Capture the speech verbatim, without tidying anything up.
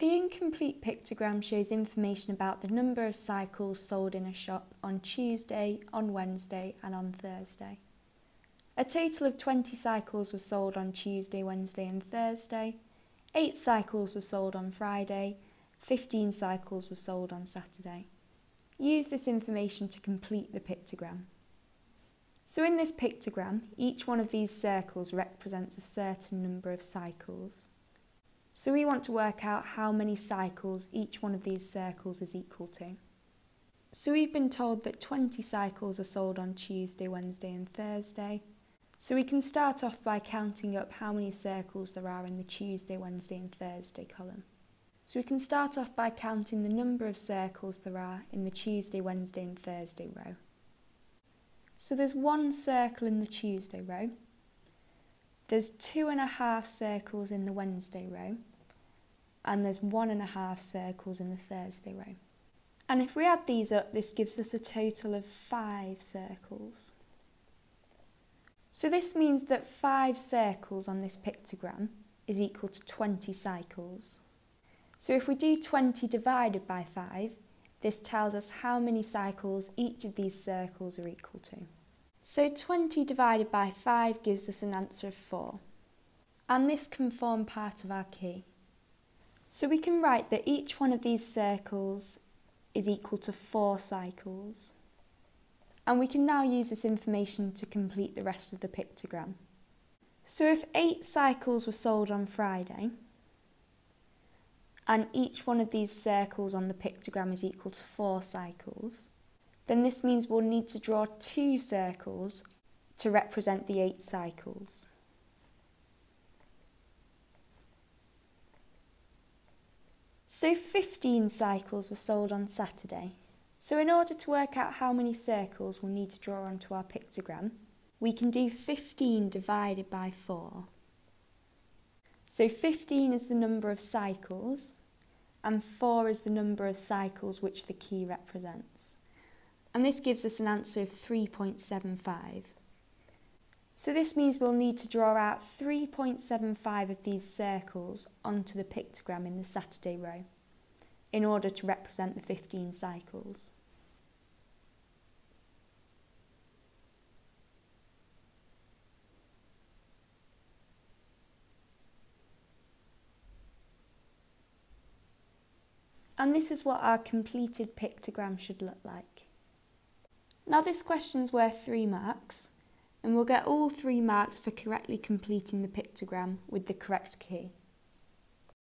The incomplete pictogram shows information about the number of cycles sold in a shop on Tuesday, on Wednesday and on Thursday. A total of twenty cycles were sold on Tuesday, Wednesday and Thursday, eight cycles were sold on Friday, fifteen cycles were sold on Saturday. Use this information to complete the pictogram. So in this pictogram, each one of these circles represents a certain number of cycles. So we want to work out how many cycles each one of these circles is equal to. So we've been told that twenty cycles are sold on Tuesday, Wednesday and Thursday. So we can start off by counting up how many circles there are in the Tuesday, Wednesday and Thursday column. So we can start off by counting the number of circles there are in the Tuesday, Wednesday and Thursday row. So there's one circle in the Tuesday row. There's two and a half circles in the Wednesday row, and there's one and a half circles in the Thursday row. And if we add these up, this gives us a total of five circles. So this means that five circles on this pictogram is equal to twenty cycles. So if we do twenty divided by five, this tells us how many cycles each of these circles are equal to. So twenty divided by five gives us an answer of four, and this can form part of our key. So we can write that each one of these circles is equal to four cycles, and we can now use this information to complete the rest of the pictogram. So if eight cycles were sold on Friday, and each one of these circles on the pictogram is equal to four cycles, then this means we'll need to draw two circles to represent the eight cycles. So fifteen cycles were sold on Saturday. So in order to work out how many circles we'll need to draw onto our pictogram, we can do fifteen divided by four. So fifteen is the number of cycles, and four is the number of cycles which the key represents. And this gives us an answer of three point seven five. So this means we'll need to draw out three point seven five of these circles onto the pictogram in the Saturday row in order to represent the fifteen cycles. And this is what our completed pictogram should look like. Now this question's worth three marks, and we'll get all three marks for correctly completing the pictogram with the correct key.